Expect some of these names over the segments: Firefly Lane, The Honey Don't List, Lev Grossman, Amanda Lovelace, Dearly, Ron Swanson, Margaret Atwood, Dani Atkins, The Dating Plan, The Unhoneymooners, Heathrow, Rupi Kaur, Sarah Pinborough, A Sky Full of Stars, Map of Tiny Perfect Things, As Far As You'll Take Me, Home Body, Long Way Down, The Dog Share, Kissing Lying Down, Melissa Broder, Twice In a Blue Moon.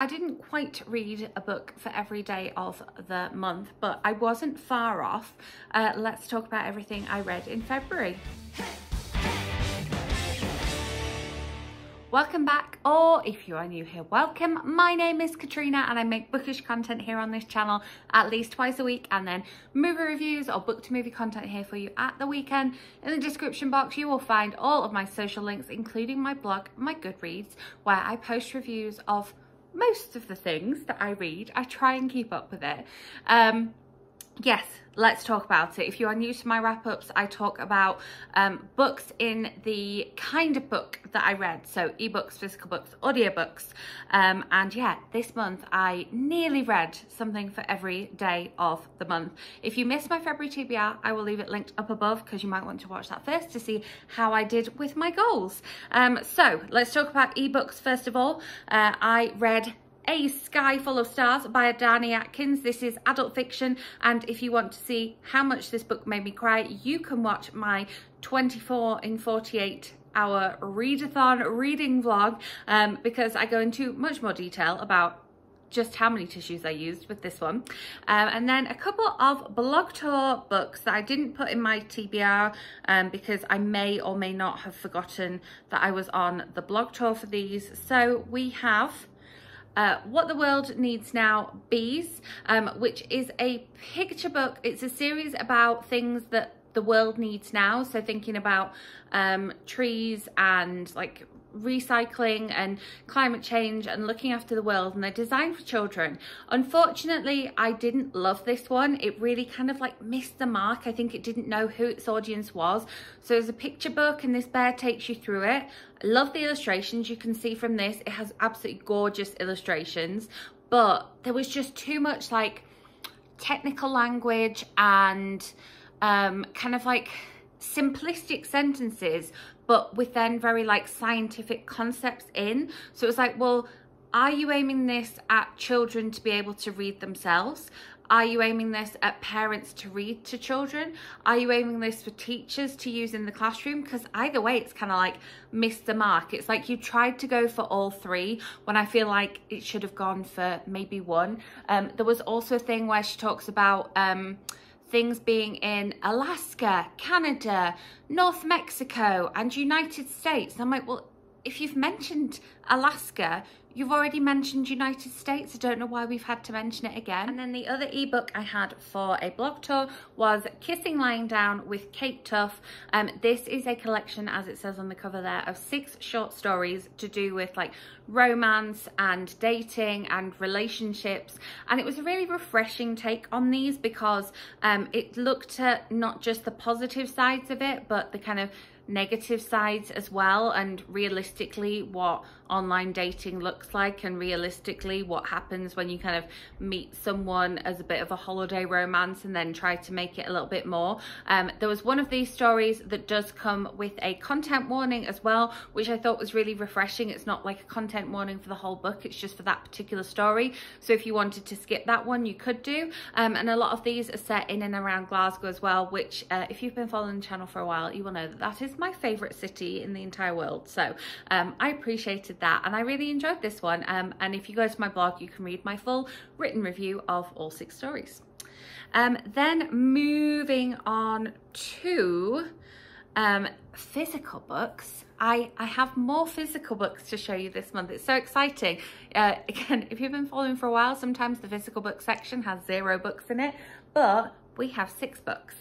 I didn't quite read a book for every day of the month, but I wasn't far off. Let's talk about everything I read in February. Welcome back, or if you are new here, welcome. My name is Katrina and I make bookish content here on this channel at least twice a week, and then movie reviews or book to movie content here for you at the weekend. In the description box you will find all of my social links, including my blog, my Goodreads, where I post reviews of most of the things that I read. I try and keep up with it. Yes, let's talk about it. If you are new to my wrap-ups, I talk about books in the kind of book that I read, so ebooks, physical books, audiobooks, and yeah, this month I nearly read something for every day of the month. If you missed my February TBR, I will leave it linked up above because you might want to watch that first to see how I did with my goals. So let's talk about ebooks first of all. I read A Sky Full of Stars by Dani Atkins. This is adult fiction, and if you want to see how much this book made me cry, you can watch my 24 in 48 hour readathon reading vlog, because I go into much more detail about just how many tissues I used with this one. And then a couple of blog tour books that I didn't put in my TBR because I may or may not have forgotten that I was on the blog tour for these. So we have What the World Needs Now-Bees, which is a picture book. It's a series about things that the world needs now. So thinking about trees and like recycling and climate change and looking after the world, and they're designed for children. Unfortunately, I didn't love this one. It really kind of like missed the mark. I think it didn't know who its audience was. So it's a picture book and this bear takes you through it. I love the illustrations you can see from this. It has absolutely gorgeous illustrations, but there was just too much like technical language and kind of like simplistic sentences, but with then very like scientific concepts in. So it's like, well, are you aiming this at children to be able to read themselves? Are you aiming this at parents to read to children? Are you aiming this for teachers to use in the classroom? Because either way, it's kind of like missed the mark. It's like you tried to go for all three when I feel like it should have gone for maybe one. There was also a thing where she talks about things being in Alaska, Canada, North Mexico, and United States. And I'm like, well, if you've mentioned Alaska, you've already mentioned United States. I don't know why we've had to mention it again. And then the other ebook I had for a blog tour was Kissing Lying Down with Kate Tough. This is a collection, as it says on the cover there, of 6 short stories to do with like romance and dating and relationships. And it was a really refreshing take on these because it looked at not just the positive sides of it, but the kind of negative sides as well, and realistically what online dating looks like, and realistically what happens when you kind of meet someone as a bit of a holiday romance and then try to make it a little bit more. There was one of these stories that does come with a content warning as well, which I thought was really refreshing. It's not like a content warning for the whole book, it's just for that particular story, so if you wanted to skip that one you could do. And a lot of these are set in and around Glasgow as well, which if you've been following the channel for a while you will know that that is my favorite city in the entire world. So I appreciated that and I really enjoyed this one. And if you go to my blog you can read my full written review of all 6 stories. Then moving on to physical books. I have more physical books to show you this month. It's so exciting. Again, if you've been following for a while, sometimes the physical book section has 0 books in it, but we have 6 books.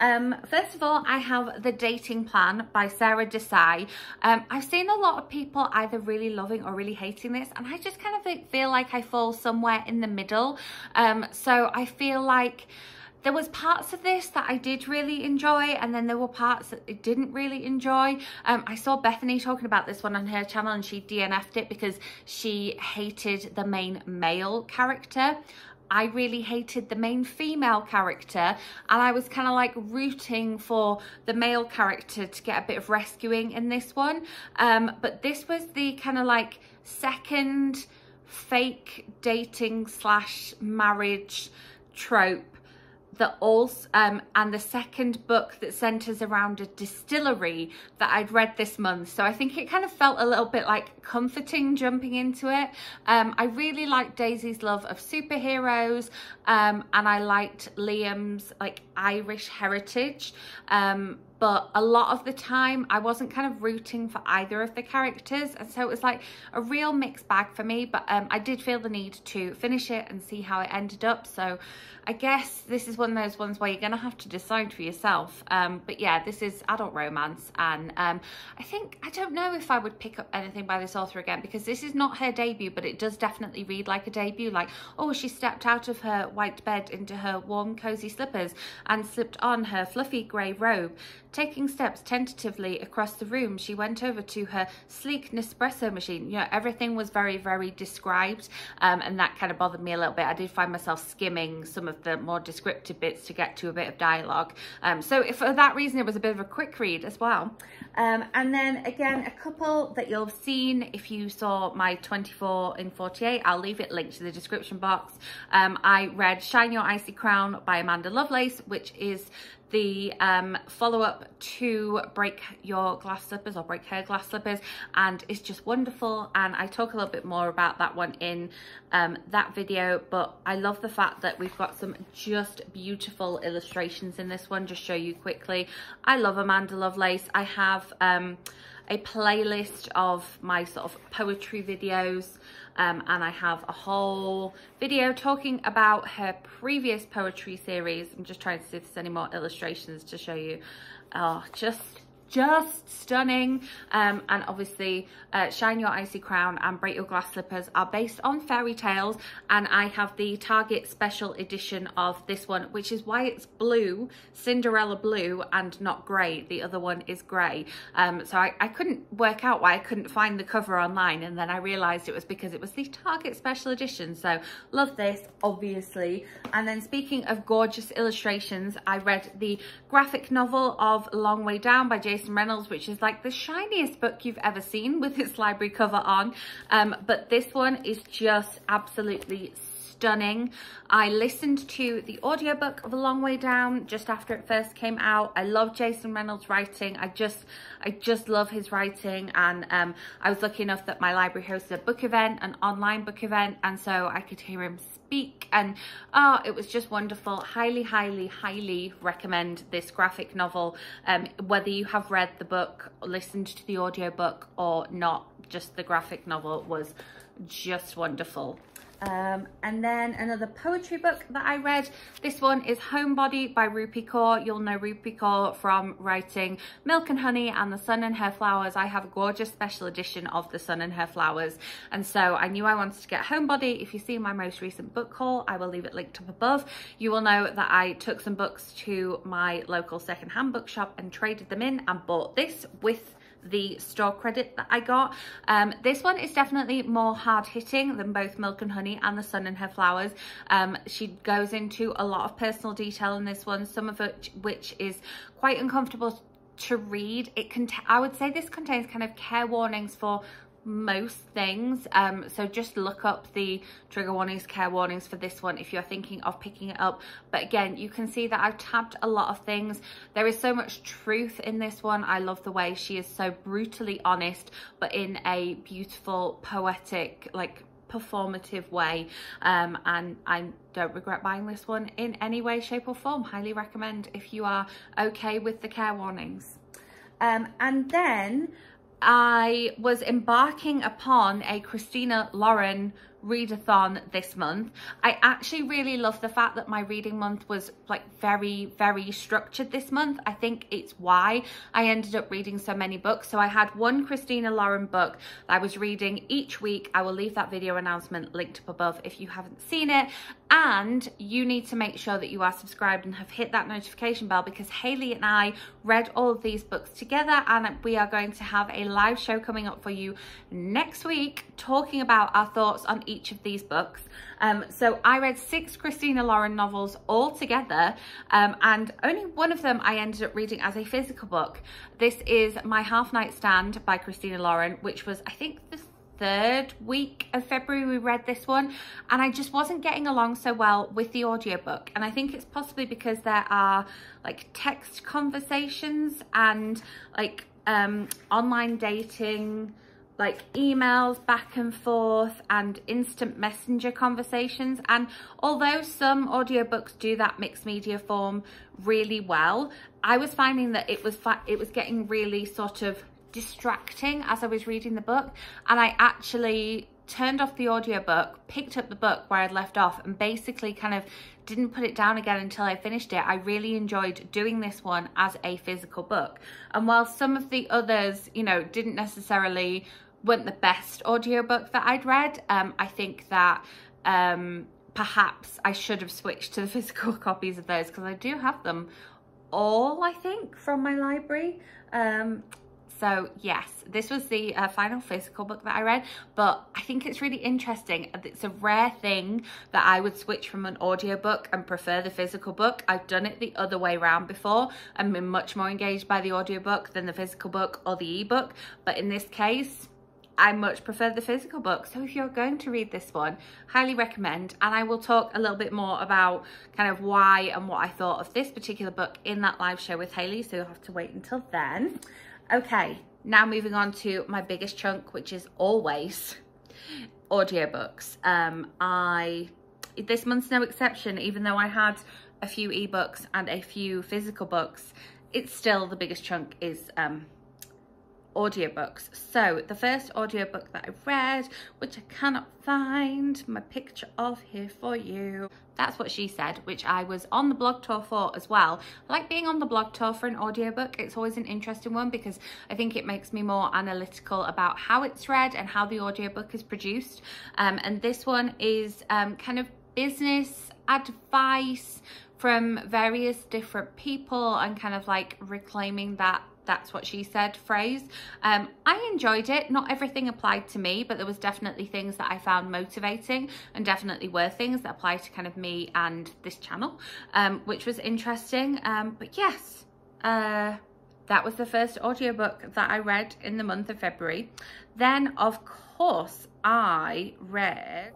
First of all, I have The Dating Plan by Sarah Desai. I've seen a lot of people either really loving or really hating this, and I just kind of feel like I fall somewhere in the middle. So I feel like there was parts of this that I did really enjoy, and then there were parts that I didn't really enjoy. I saw Bethany talking about this one on her channel and she DNF'd it because she hated the main male character. I really hated the main female character, and I was kind of like rooting for the male character to get a bit of rescuing in this one. But this was the kind of like second fake dating slash marriage trope that also, and the second book that centres around a distillery that I'd read this month. So I think it kind of felt a little bit like comforting jumping into it. I really liked Daisy's love of superheroes, and I liked Liam's like Irish heritage. But a lot of the time I wasn't kind of rooting for either of the characters, and so it was like a real mixed bag for me, but I did feel the need to finish it and see how it ended up. So I guess this is one of those ones where you're gonna have to decide for yourself. But yeah, this is adult romance, and I think, I don't know if I would pick up anything by this author again, because this is not her debut, but it does definitely read like a debut. Like, oh, she stepped out of her white bed into her warm cozy slippers and slipped on her fluffy grey robe. Taking steps tentatively across the room, she went over to her sleek Nespresso machine. You know, everything was very, very described, and that kind of bothered me a little bit. I did find myself skimming some of the more descriptive bits to get to a bit of dialogue. So for that reason, it was a bit of a quick read as well. And then again, a couple that you'll have seen if you saw my 24 in 48, I'll leave it linked to the description box. I read Shine Your Icy Crown by Amanda Lovelace, which is the follow-up to Break Your Glass Slippers, or Break Her Glass Slippers, and it's just wonderful, and I talk a little bit more about that one in that video. But I love the fact that we've got some just beautiful illustrations in this one. Just show you quickly, I love Amanda Lovelace. I have a playlist of my sort of poetry videos, and I have a whole video talking about her previous poetry series. I'm just trying to see if there's any more illustrations to show you. Oh, just stunning. And obviously Shine Your Icy Crown and Break Your Glass Slippers are based on fairy tales, and I have the Target special edition of this one, which is why it's blue, Cinderella blue, and not grey. The other one is grey. So I couldn't work out why I couldn't find the cover online, and then I realised it was because it was the Target special edition. So love this, obviously. And then speaking of gorgeous illustrations, I read the graphic novel of Long Way Down by Jason Reynolds, which is like the shiniest book you've ever seen with its library cover on. But this one is just absolutely stunning. I listened to the audiobook of A Long Way Down just after it first came out. I love Jason Reynolds' writing. I just love his writing, and I was lucky enough that my library hosted a book event, an online book event, and so I could hear him speak, and oh, it was just wonderful. Highly recommend this graphic novel, whether you have read the book, listened to the audiobook or not. Just the graphic novel was just wonderful. And then another poetry book that I read, this one is Home Body by Rupi Kaur. You'll know Rupi Kaur from writing Milk and Honey and The Sun and Her Flowers. I have a gorgeous special edition of The Sun and Her Flowers, and so I knew I wanted to get Home Body. If you see my most recent book haul, I will leave it linked up above. You will know that I took some books to my local second-hand bookshop and traded them in and bought this with the store credit that I got. This one is definitely more hard-hitting than both Milk and Honey and The Sun and Her Flowers. She goes into a lot of personal detail in this one, some of which is quite uncomfortable to read. I would say this contains kind of care warnings for most things, so just look up the trigger warnings, care warnings for this one if you're thinking of picking it up. But again, you can see that I've tabbed a lot of things. There is so much truth in this one. I love the way she is so brutally honest, but in a beautiful, poetic, like performative way, and I don't regret buying this one in any way, shape or form. Highly recommend if you are okay with the care warnings. And then I was embarking upon a Christina Lauren readathon this month. I actually really love the fact that my reading month was like very structured this month. I think it's why I ended up reading so many books. So I had one Christina Lauren book that I was reading each week. I will leave that video announcement linked up above if you haven't seen it. And you need to make sure that you are subscribed and have hit that notification bell, because Hayley and I read all of these books together, and we are going to have a live show coming up for you next week talking about our thoughts on each of these books. So I read 6 Christina Lauren novels all together, and only one of them I ended up reading as a physical book. This is My Half Night Stand by Christina Lauren, which was, I think, the 3rd week of February we read this one, and I just wasn't getting along so well with the audiobook, and I think it's possibly because there are like text conversations and like online dating, like emails back and forth and instant messenger conversations. And although some audiobooks do that mixed media form really well, I was finding that it was getting really sort of distracting as I was reading the book, and I actually turned off the audiobook, picked up the book where I'd left off, and basically kind of didn't put it down again until I finished it. I really enjoyed doing this one as a physical book, and while some of the others, you know, didn't necessarily weren't the best audiobook that I'd read, I think that perhaps I should have switched to the physical copies of those, because I do have them all, I think, from my library. So yes, this was the final physical book that I read, but I think it's really interesting. It's a rare thing that I would switch from an audiobook and prefer the physical book. I've done it the other way around before and been much more engaged by the audiobook than the physical book or the ebook, but in this case, I much prefer the physical book. So if you're going to read this one, highly recommend, and I will talk a little bit more about kind of why and what I thought of this particular book in that live show with Hayley, so you'll have to wait until then. Okay, now moving on to my biggest chunk, which is always audiobooks. This month's no exception. Even though I had a few ebooks and a few physical books, it's still the biggest chunk is audiobooks. So the first audiobook that I read, which I cannot find my picture of here for you, That's What She Said, which I was on the blog tour for as well. I like being on the blog tour for an audiobook. It's always an interesting one because I think it makes me more analytical about how it's read and how the audiobook is produced. And this one is kind of business advice from various different people and kind of like reclaiming that "That's what she said" phrase. I enjoyed it. Not everything applied to me, but there was definitely things that I found motivating, and definitely were things that apply to kind of me and this channel, which was interesting. But yes, that was the first audiobook that I read in the month of February. Then, of course, I read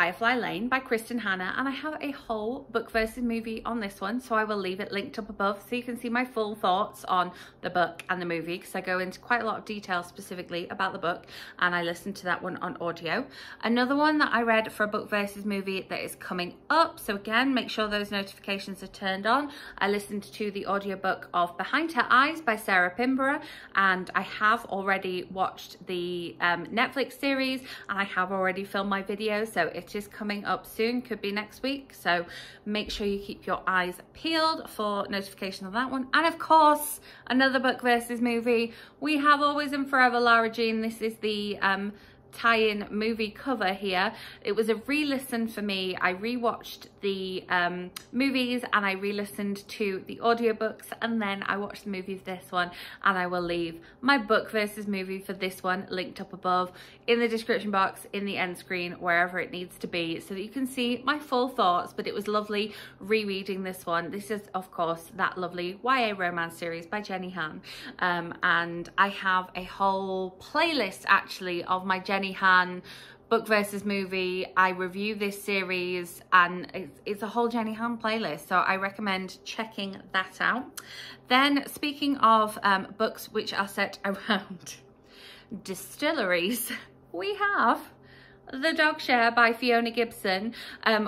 Firefly Lane by Kristin Hannah, and I have a whole book versus movie on this one, so I will leave it linked up above so you can see my full thoughts on the book and the movie, because I go into quite a lot of detail specifically about the book, and I listened to that one on audio. Another one that I read for a book versus movie that is coming up, so again, make sure those notifications are turned on. I listened to the audiobook of Behind Her Eyes by Sarah Pinborough, and I have already watched the Netflix series, and I have already filmed my video, so it is coming up soon, could be next week, so make sure you keep your eyes peeled for notification on that one. And of course, another book versus movie, we have Always and Forever Lara Jean. This is the tie-in movie cover here. It was a re-listen for me. I re-watched the movies, and I re-listened to the audiobooks, and then I watched the movie of this one, and I will leave my book versus movie for this one linked up above in the description box, in the end screen, wherever it needs to be, so that you can see my full thoughts. But it was lovely rereading this one. This is, of course, that lovely YA romance series by Jenny Han, and I have a whole playlist actually of my Jenny Han book versus movie. I review this series, and it's a whole Jenny Han playlist, so I recommend checking that out. Then, speaking of books which are set around distilleries, we have The Dog Share by Fiona Gibson,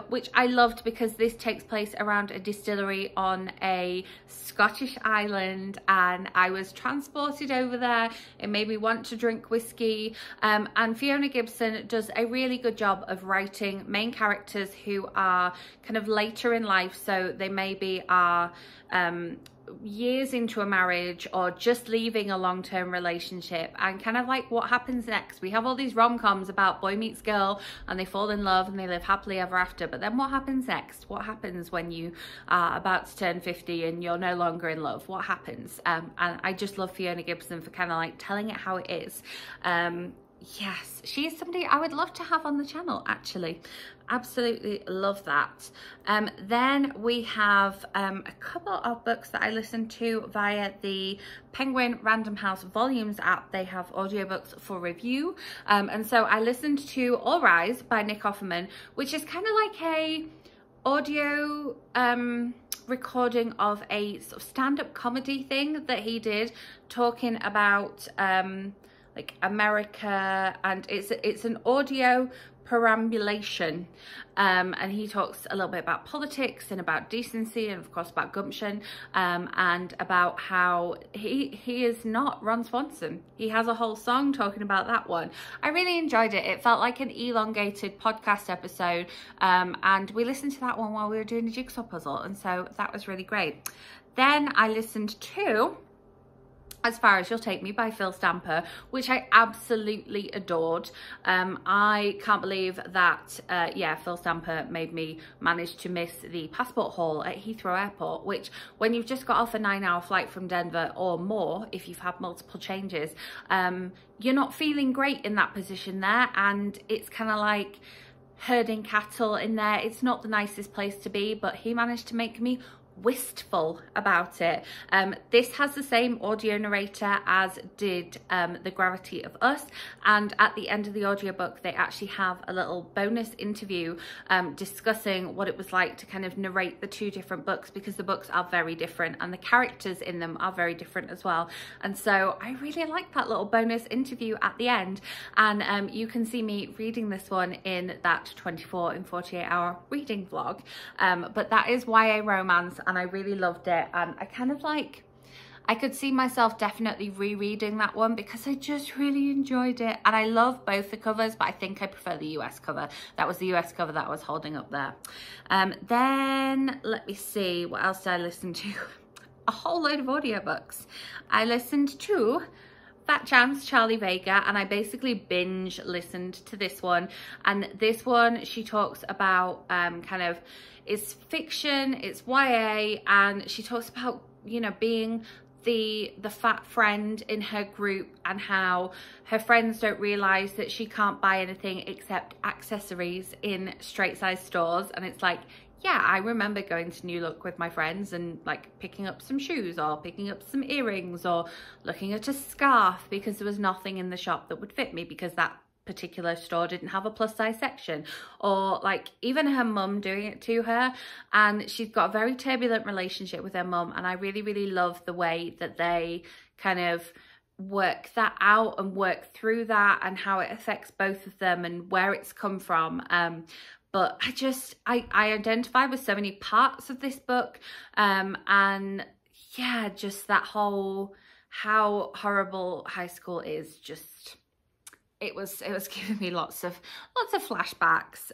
which I loved because this takes place around a distillery on a Scottish island, and I was transported over there. It made me want to drink whiskey, and Fiona Gibson does a really good job of writing main characters who are kind of later in life, so they maybe are years into a marriage or just leaving a long-term relationship, and kind of like what happens next. We have all these rom-coms about boy meets girl and they fall in love and they live happily ever after, but then what happens next? What happens when you are about to turn 50 and you're no longer in love? What happens? And I just love Fiona Gibson for kind of like telling it how it is. Yes, she is somebody I would love to have on the channel, actually. Absolutely love that. Then we have a couple of books that I listen to via the Penguin Random House Volumes app. They have audiobooks for review. And so I listened to All Rise by Nick Offerman, which is kind of like a audio recording of a sort of stand-up comedy thing that he did, talking about like America, and it's an audio perambulation, and he talks a little bit about politics and about decency and of course about gumption, and about how he is not Ron Swanson. He has a whole song talking about that one. I really enjoyed it. It felt like an elongated podcast episode, and we listened to that one while we were doing a jigsaw puzzle, and so that was really great. Then I listened to As Far As You'll Take Me by Phil Stamper, which I absolutely adored. I can't believe that, yeah, Phil Stamper made me manage to miss the passport haul at Heathrow Airport, which when you've just got off a 9-hour flight from Denver or more, if you've had multiple changes, you're not feeling great in that position there. And it's kind of like herding cattle in there. It's not the nicest place to be, but he managed to make me wistful about it. This has the same audio narrator as did The Gravity of Us, and at the end of the audiobook they actually have a little bonus interview discussing what it was like to kind of narrate the two different books, because the books are very different and the characters in them are very different as well. And so I really like that little bonus interview at the end, and you can see me reading this one in that 24 and 48 hour reading vlog, but that is YA romance. And I really loved it, and I kind of like, I could see myself definitely rereading that one because I just really enjoyed it, and I love both the covers, but I think I prefer the US cover. That was the US cover that I was holding up there. Then let me see, what else did I listen to? A whole load of audiobooks. I listened to Fat Chance, Charlie Vega, and I basically binge listened to this one. And this one, she talks about kind of, it's fiction, it's YA, and she talks about, you know, being the fat friend in her group and how her friends don't realize that she can't buy anything except accessories in straight size stores. And it's like, yeah, I remember going to New Look with my friends and like picking up some shoes or picking up some earrings or looking at a scarf because there was nothing in the shop that would fit me because that particular store didn't have a plus size section. Or like even her mum doing it to her, and she's got a very turbulent relationship with her mum, and I really, really love the way that they kind of work that out and work through that and how it affects both of them and where it's come from. But I just, I identify with so many parts of this book, and yeah, just that whole, how horrible high school is, just, it was giving me lots of flashbacks,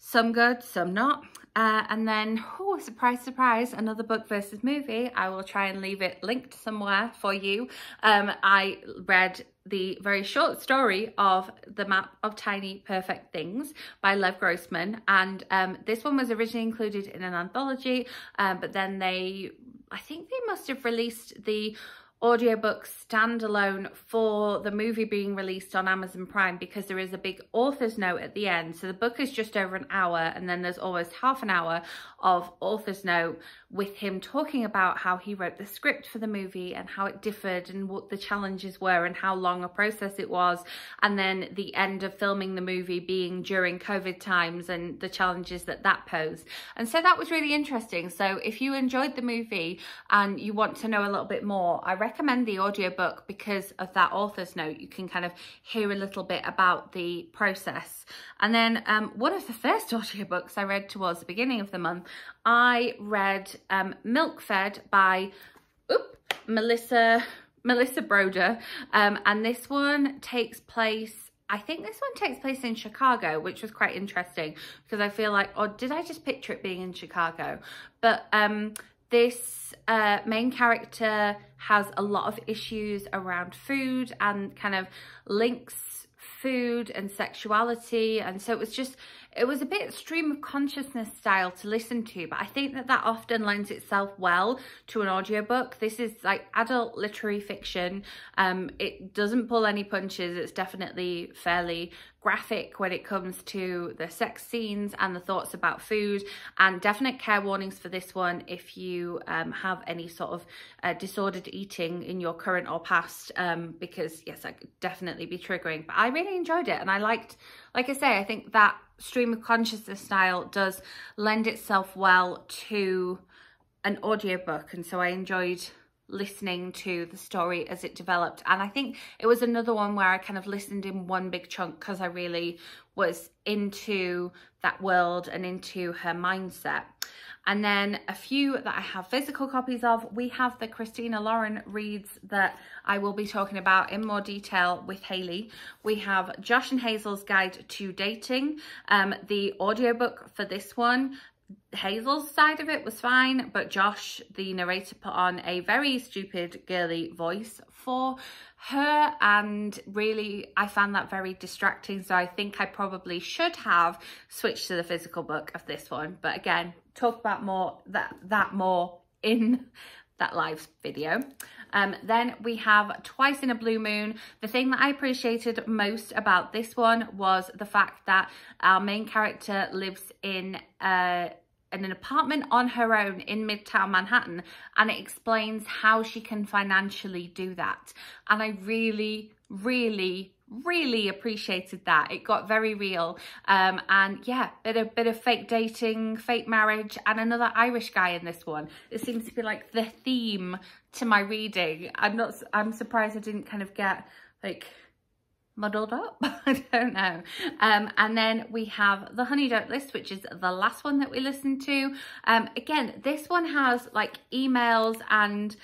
some good, some not. And then, oh, surprise, surprise, another book versus movie. I will try and leave it linked somewhere for you. I read the very short story of The Map of Tiny Perfect Things by Lev Grossman. And this one was originally included in an anthology, but then I think they must have released the audiobook standalone for the movie being released on Amazon Prime, because there is a big author's note at the end. So the book is just over an hour, and then there's almost half an hour of author's note with him talking about how he wrote the script for the movie and how it differed and what the challenges were and how long a process it was, and then the end of filming the movie being during COVID times and the challenges that posed. And so that was really interesting. So if you enjoyed the movie and you want to know a little bit more, I recommend the audiobook because of that author's note. You can kind of hear a little bit about the process. And then one of the first audiobooks I read towards the beginning of the month, I read Milk Fed by Melissa Broder, and this one takes place, I think this one takes place in Chicago, which was quite interesting because I feel like, or did I just picture it being in Chicago? But this main character has a lot of issues around food and kind of links food and sexuality. And so it was just, it was a bit stream of consciousness style to listen to, but I think that that often lends itself well to an audiobook. This is like adult literary fiction. It doesn't pull any punches. It's definitely fairly graphic when it comes to the sex scenes and the thoughts about food, and definite care warnings for this one if you have any sort of disordered eating in your current or past, because yes, that could definitely be triggering. But I really enjoyed it, and I liked, like I say, I think that stream of consciousness style does lend itself well to an audiobook, and so I enjoyed listening to the story as it developed. And I think it was another one where I kind of listened in one big chunk because I really was into that world and into her mindset. And then a few that I have physical copies of, we have the Christina Lauren reads that I will be talking about in more detail with Hayley. We have Josh and Hazel's Guide to Dating. The audiobook for this one, Hazel's side of it was fine, but Josh, the narrator, put on a very stupid girly voice for her, and really I found that very distracting, so I think I probably should have switched to the physical book of this one. But again, talk about more that more in that live video. Then we have Twice in a Blue Moon. The thing that I appreciated most about this one was the fact that our main character lives in an apartment on her own in Midtown Manhattan, and it explains how she can financially do that. And I really, really, really appreciated that. It got very real, and yeah, bit of fake dating, fake marriage, and another Irish guy in this one. It seems to be like the theme to my reading. I'm surprised I didn't kind of get like muddled up. I don't know. And then we have the Honey Don't List, which is the last one that we listened to. Again, this one has like emails and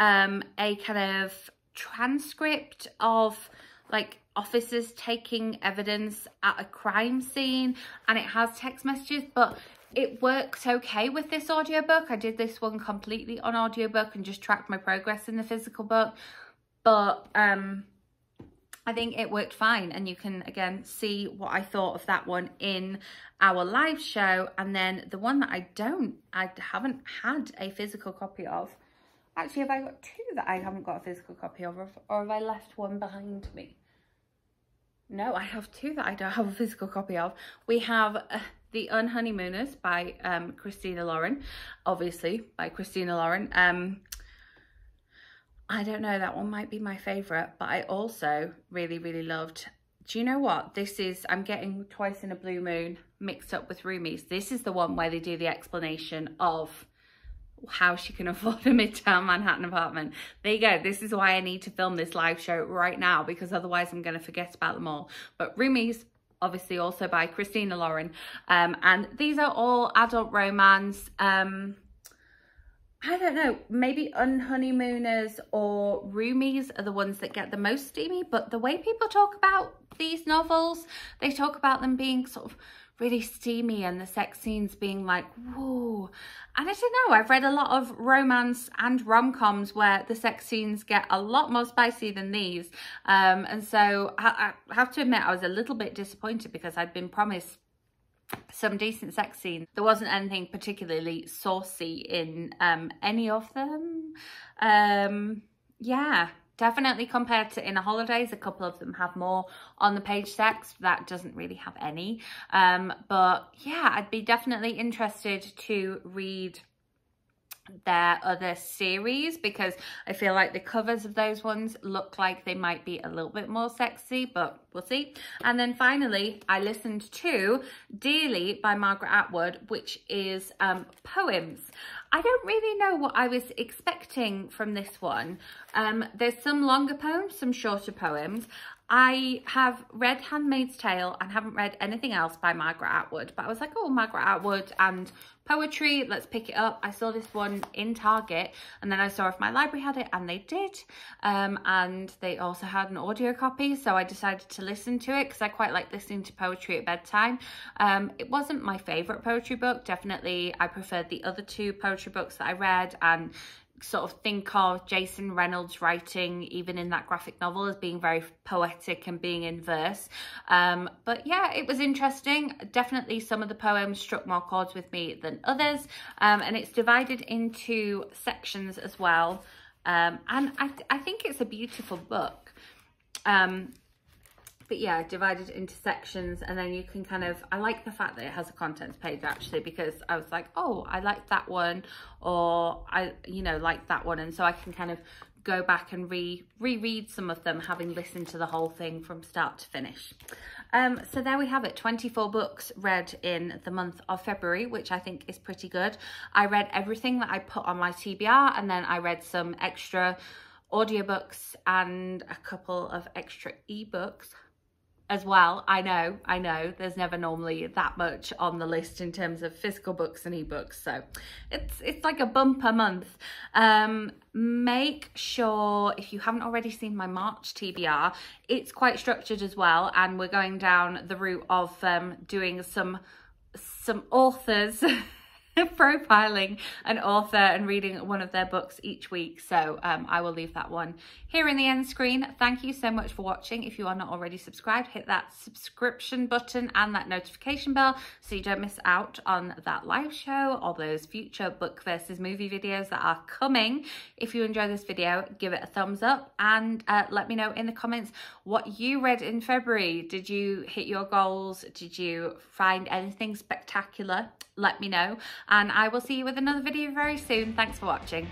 a kind of transcript of like officers taking evidence at a crime scene, and it has text messages, but it works okay with this audiobook. I did this one completely on audiobook and just tracked my progress in the physical book, but I think it worked fine, and you can again see what I thought of that one in our live show. And then the one that I haven't had a physical copy of. Actually, have I got two that I haven't got a physical copy of, or have I left one behind me? No, I have two that I don't have a physical copy of. We have The Unhoneymooners by Christina Lauren, obviously by Christina Lauren. I don't know, that one might be my favourite, but I also really, really loved, do you know what? This is, I'm getting Twice in a Blue Moon mixed up with Roomies. This is the one where they do the explanation of how she can afford a Midtown Manhattan apartment. There you go. This is why I need to film this live show right now, because otherwise I'm going to forget about them all. But Roomies, obviously also by Christina Lauren. And these are all adult romance. I don't know, maybe Unhoneymooners or Roomies are the ones that get the most steamy. But the way people talk about these novels, they talk about them being sort of really steamy and the sex scenes being like, whoa. And I don't know, I've read a lot of romance and rom-coms where the sex scenes get a lot more spicy than these. And so I have to admit, I was a little bit disappointed because I'd been promised some decent sex scenes. There wasn't anything particularly saucy in any of them. Yeah. Definitely compared to Inner Holidays, a couple of them have more on the page sex. That doesn't really have any. But yeah, I'd be definitely interested to read their other series, because I feel like the covers of those ones look like they might be a little bit more sexy, but we'll see. And then finally, I listened to Dearly by Margaret Atwood, which is poems. I don't really know what I was expecting from this one. There's some longer poems, some shorter poems. I have read Handmaid's Tale and haven't read anything else by Margaret Atwood, but I was like, oh, Margaret Atwood and poetry, let's pick it up. I saw this one in Target, and then I saw if my library had it, and they did. And they also had an audio copy, so I decided to listen to it because I quite like listening to poetry at bedtime. It wasn't my favourite poetry book. Definitely, I preferred the other two poetry books that I read, and sort of think of Jason Reynolds writing, even in that graphic novel, as being very poetic and being in verse. But yeah, it was interesting. Definitely some of the poems struck more chords with me than others. And it's divided into sections as well. And I think it's a beautiful book. But yeah, divided into sections, and then you can kind of, I like the fact that it has a contents page actually, because I was like, oh, I like that one, or I, you know, like that one. And so I can kind of go back and reread some of them, having listened to the whole thing from start to finish. So there we have it, 24 books read in the month of February, which I think is pretty good. I read everything that I put on my TBR, and then I read some extra audiobooks and a couple of extra ebooks as well. I know, there's never normally that much on the list in terms of physical books and ebooks, so it's like a bumper month. Make sure, if you haven't already seen my March TBR, it's quite structured as well, and we're going down the route of doing some authors profiling an author and reading one of their books each week. So I will leave that one here in the end screen. Thank you so much for watching. If you are not already subscribed, hit that subscription button and that notification bell so you don't miss out on that live show or those future book versus movie videos that are coming. If you enjoy this video, give it a thumbs up, and let me know in the comments what you read in February. Did you hit your goals? Did you find anything spectacular? Let me know. And I will see you with another video very soon. Thanks for watching.